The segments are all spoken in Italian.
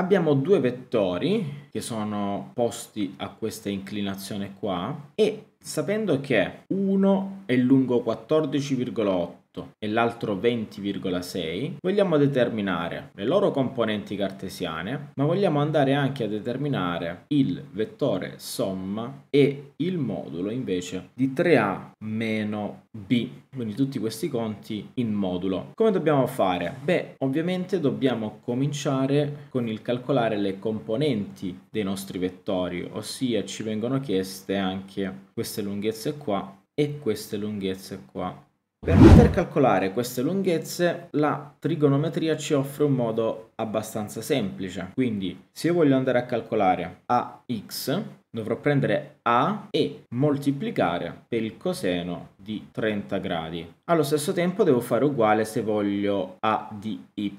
abbiamo due vettori che sono posti a questa inclinazione qua, e sapendo che uno è lungo 14,8 e l'altro 20,6, vogliamo determinare le loro componenti cartesiane, ma vogliamo andare anche a determinare il vettore somma e il modulo invece di 3a meno b, quindi tutti questi conti in modulo. Come dobbiamo fare? Beh, ovviamente dobbiamo cominciare con il calcolare le componenti dei nostri vettori, ossia ci vengono chieste anche queste lunghezze qua e queste lunghezze qua. Per poter calcolare queste lunghezze la trigonometria ci offre un modo abbastanza semplice, quindi se io voglio andare a calcolare ax dovrò prendere a e moltiplicare per il coseno di 30 gradi. Allo stesso tempo devo fare uguale se voglio a di y,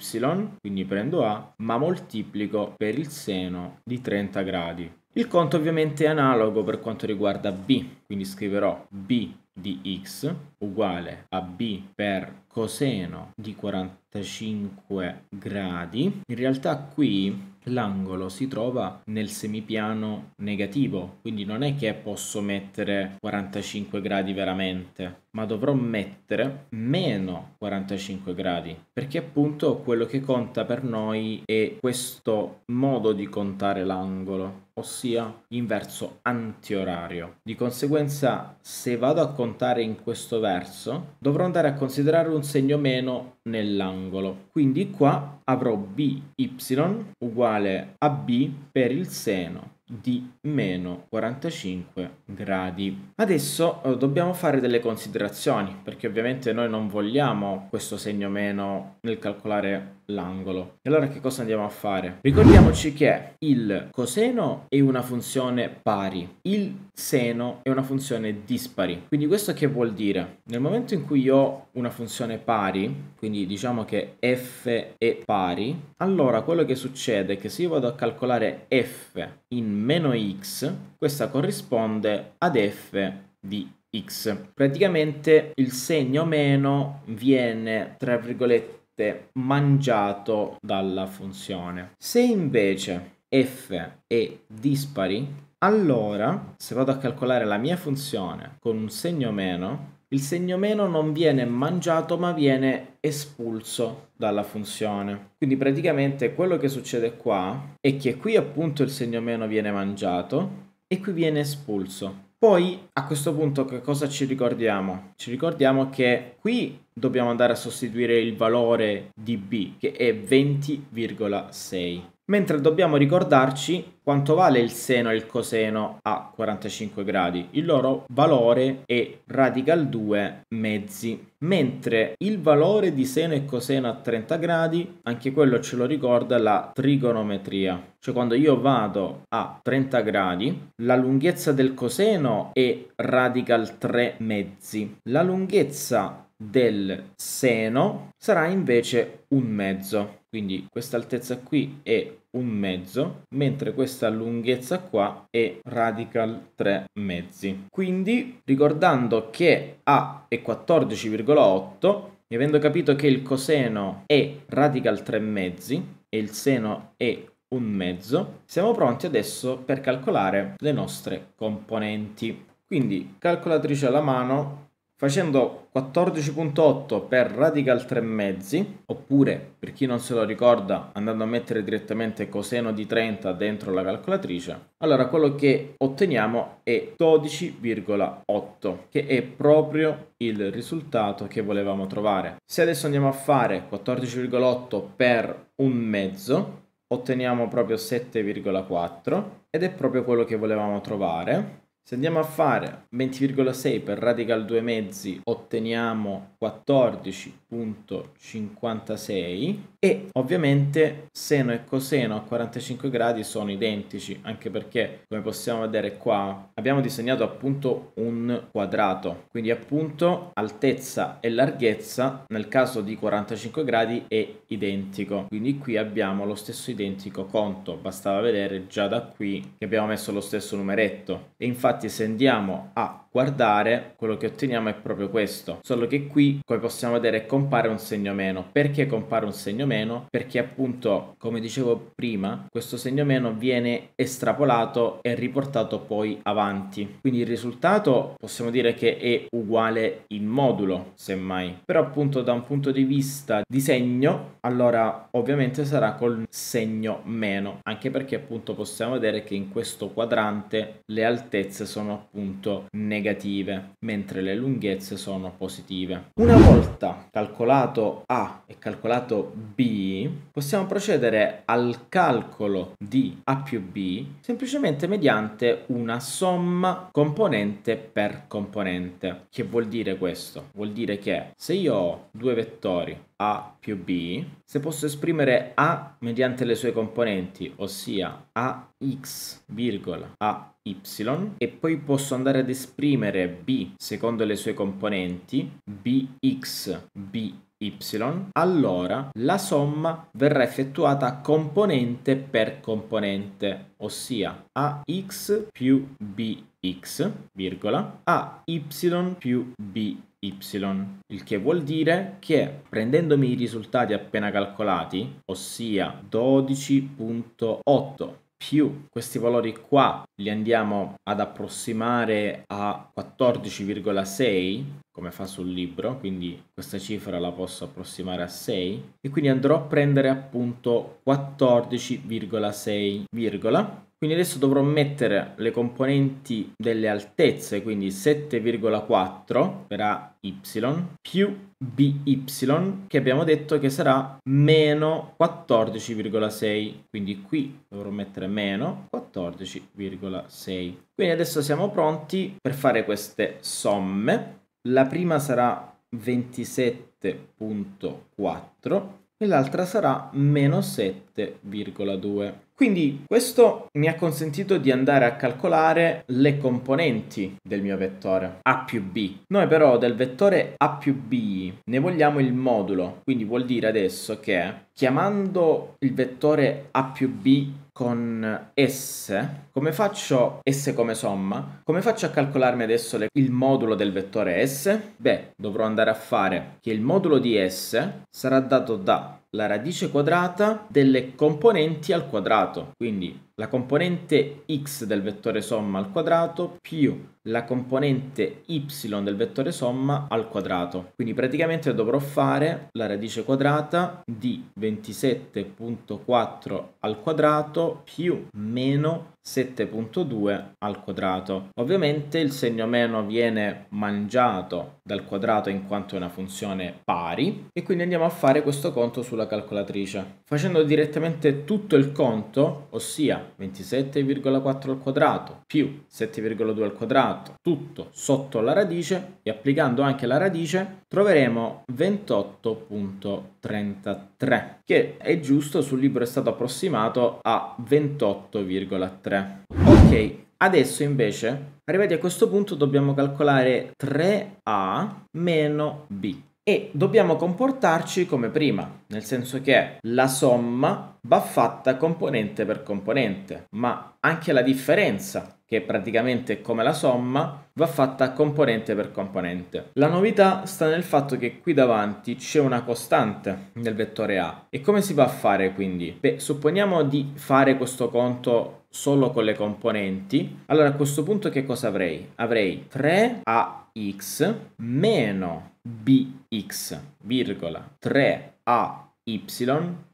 quindi prendo a ma moltiplico per il seno di 30 gradi. Il conto ovviamente è analogo per quanto riguarda b, quindi scriverò b di x uguale a b per coseno di 45 gradi. In realtà qui l'angolo si trova nel semipiano negativo, quindi non è che posso mettere 45 gradi veramente, ma dovrò mettere meno 45 gradi, perché appunto quello che conta per noi è questo modo di contare l'angolo, ossia inverso antiorario. Di conseguenza, se vado a contare in questo verso, dovrò andare a considerare un segno meno nell'angolo. Quindi qua avrò by uguale a b per il seno di meno 45 gradi. Adesso dobbiamo fare delle considerazioni, perché ovviamente noi non vogliamo questo segno meno nel calcolare l'angolo. E allora che cosa andiamo a fare? Ricordiamoci che il coseno è una funzione pari, il seno è una funzione dispari. Quindi questo che vuol dire? Nel momento in cui io ho una funzione pari, quindi diciamo che f è pari, allora quello che succede è che se io vado a calcolare f in meno x, questa corrisponde ad f di x. Praticamente il segno meno viene, tra virgolette, mangiato dalla funzione. Se invece f è dispari, allora se vado a calcolare la mia funzione con un segno meno, il segno meno non viene mangiato ma viene espulso dalla funzione. Quindi praticamente quello che succede qua è che qui appunto il segno meno viene mangiato e qui viene espulso. Poi a questo punto che cosa ci ricordiamo? Ci ricordiamo che qui dobbiamo andare a sostituire il valore di b, che è 20,6. Mentre dobbiamo ricordarci quanto vale il seno e il coseno a 45 gradi. Il loro valore è radical 2 mezzi. Mentre il valore di seno e coseno a 30 gradi, anche quello ce lo ricorda la trigonometria. Cioè quando io vado a 30 gradi, la lunghezza del coseno è radical 3 mezzi. La lunghezza del seno sarà invece un mezzo. Quindi questa altezza qui è un mezzo, mentre questa lunghezza qua è radical 3 mezzi. Quindi ricordando che a è 14,8 e avendo capito che il coseno è radical 3 mezzi e il seno è un mezzo, siamo pronti adesso per calcolare le nostre componenti. Quindi calcolatrice alla mano, facendo 14,8 per radical 3 mezzi, oppure per chi non se lo ricorda andando a mettere direttamente coseno di 30 dentro la calcolatrice, allora quello che otteniamo è 12,8, che è proprio il risultato che volevamo trovare. Se adesso andiamo a fare 14,8 per un mezzo, otteniamo proprio 7,4 ed è proprio quello che volevamo trovare. Se andiamo a fare 20,6 per radical 2 mezzi otteniamo 14,56 e ovviamente seno e coseno a 45 gradi sono identici, anche perché come possiamo vedere qua abbiamo disegnato appunto un quadrato, quindi appunto altezza e larghezza nel caso di 45 gradi è identico, quindi qui abbiamo lo stesso identico conto, bastava vedere già da qui che abbiamo messo lo stesso numeretto e infatti infatti se andiamo a guardare, quello che otteniamo è proprio questo, solo che qui, come possiamo vedere, compare un segno meno. Perché compare un segno meno? Perché appunto, come dicevo prima, questo segno meno viene estrapolato e riportato poi avanti, quindi il risultato possiamo dire che è uguale in modulo semmai, però appunto da un punto di vista di segno allora ovviamente sarà col segno meno, anche perché appunto possiamo vedere che in questo quadrante le altezze sono appunto negative, mentre le lunghezze sono positive. Una volta calcolato A e calcolato B, possiamo procedere al calcolo di A più B semplicemente mediante una somma componente per componente. Che vuol dire questo? Vuol dire che se io ho due vettori A più B, se posso esprimere A mediante le sue componenti, ossia AX, AY, e poi posso andare ad esprimere B secondo le sue componenti, BX, BY, allora la somma verrà effettuata componente per componente, ossia AX più BX, AY più BY. Il che vuol dire che prendendomi i risultati appena calcolati, ossia 12.8 più questi valori qua, li andiamo ad approssimare a 14,6 come fa sul libro, quindi questa cifra la posso approssimare a 6 e quindi andrò a prendere appunto 14,6, quindi adesso dovrò mettere le componenti delle altezze, quindi 7,4 per AY più BY, che abbiamo detto che sarà meno 14,6, quindi qui dovrò mettere meno 14,6. Quindi adesso siamo pronti per fare queste somme. La prima sarà 27.4 e l'altra sarà meno 7,2. Quindi questo mi ha consentito di andare a calcolare le componenti del mio vettore A più B. Noi però del vettore A più B ne vogliamo il modulo, quindi vuol dire adesso che chiamando il vettore A più B con S, come faccio S come somma? Come faccio a calcolarmi adesso il modulo del vettore S? Beh, dovrò andare a fare che il modulo di S sarà dato da la radice quadrata delle componenti al quadrato, quindi la componente x del vettore somma al quadrato più la componente y del vettore somma al quadrato. Quindi praticamente dovrò fare la radice quadrata di 27.4 al quadrato più meno 7.2 al quadrato. Ovviamente il segno meno viene mangiato dal quadrato in quanto è una funzione pari, e quindi andiamo a fare questo conto sulla calcolatrice facendo direttamente tutto il conto, ossia 27,4 al quadrato più 7,2 al quadrato, tutto sotto la radice, e applicando anche la radice troveremo 28.33, che è giusto, sul libro è stato approssimato a 28,3. Ok, adesso invece, arrivati a questo punto, dobbiamo calcolare 3A meno B e dobbiamo comportarci come prima, nel senso che la somma va fatta componente per componente, ma anche la differenza, che praticamente è come la somma, va fatta componente per componente. La novità sta nel fatto che qui davanti c'è una costante nel vettore A. E come si va a fare quindi? Beh, supponiamo di fare questo conto solo con le componenti. Allora a questo punto che cosa avrei? Avrei 3ax meno bx, 3ay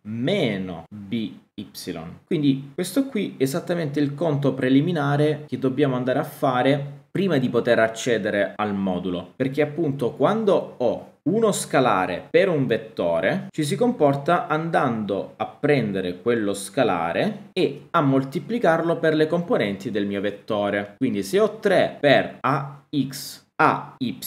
meno by. Quindi questo qui è esattamente il conto preliminare che dobbiamo andare a fare prima di poter accedere al modulo, perché appunto quando ho uno scalare per un vettore ci si comporta andando a prendere quello scalare e a moltiplicarlo per le componenti del mio vettore. Quindi se ho 3 per AX, AY,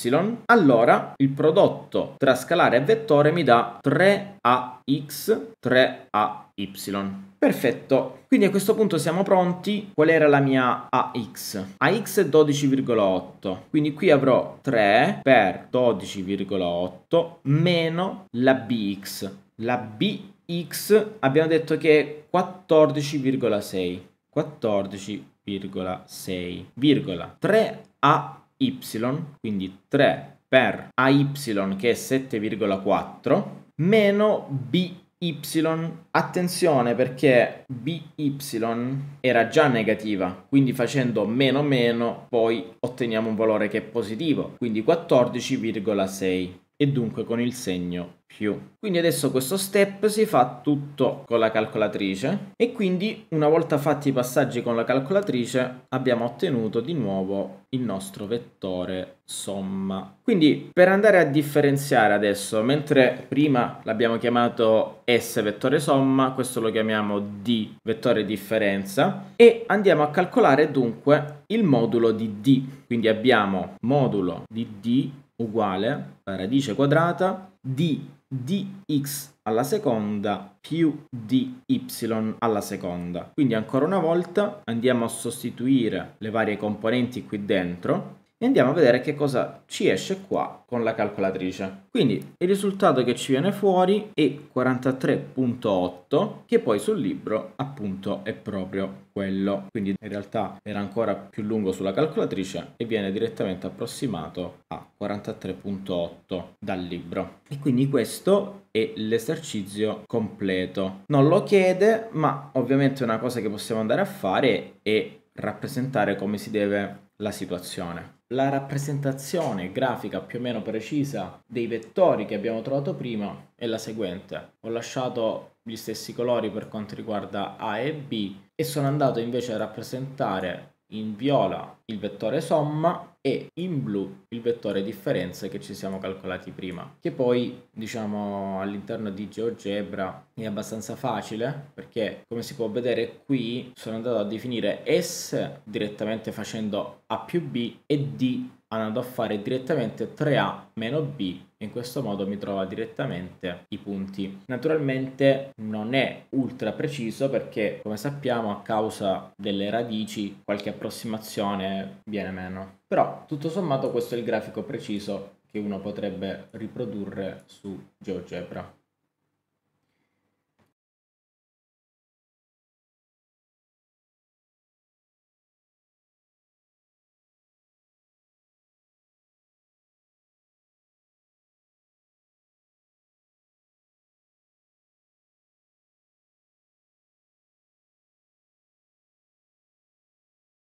allora il prodotto tra scalare e vettore mi dà 3AX, 3AY. Perfetto, quindi a questo punto siamo pronti. Qual era la mia AX? AX è 12,8, quindi qui avrò 3 per 12,8 meno la BX. La BX abbiamo detto che è 14,6. 1,6, 3 AY, quindi 3 per AY che è 7,4 meno BY. Attenzione perché BY era già negativa, quindi facendo meno meno poi otteniamo un valore che è positivo, quindi 14,6 e dunque con il segno più. Quindi adesso questo step si fa tutto con la calcolatrice e quindi una volta fatti i passaggi con la calcolatrice abbiamo ottenuto di nuovo il nostro vettore somma. Quindi per andare a differenziare adesso, mentre prima l'abbiamo chiamato S vettore somma, questo lo chiamiamo D vettore differenza e andiamo a calcolare dunque il modulo di D. Quindi abbiamo modulo di D uguale alla radice quadrata di dx alla seconda più dy alla seconda. Quindi ancora una volta andiamo a sostituire le varie componenti qui dentro e andiamo a vedere che cosa ci esce qua con la calcolatrice. Quindi il risultato che ci viene fuori è 43,8, che poi sul libro appunto è proprio quello. Quindi in realtà era ancora più lungo sulla calcolatrice e viene direttamente approssimato a 43,8 dal libro. E quindi questo è l'esercizio completo. Non lo chiede, ma ovviamente una cosa che possiamo andare a fare è rappresentare come si deve la situazione. La rappresentazione grafica più o meno precisa dei vettori che abbiamo trovato prima è la seguente. Ho lasciato gli stessi colori per quanto riguarda A e B e sono andato invece a rappresentare in viola il vettore somma e in blu il vettore differenza che ci siamo calcolati prima, che poi diciamo all'interno di GeoGebra è abbastanza facile perché come si può vedere qui sono andato a definire S direttamente facendo A più B e D andando a fare direttamente 3A meno B. In questo modo mi trova direttamente i punti. Naturalmente non è ultra preciso perché, come sappiamo, a causa delle radici qualche approssimazione viene meno. Però tutto sommato questo è il grafico preciso che uno potrebbe riprodurre su GeoGebra.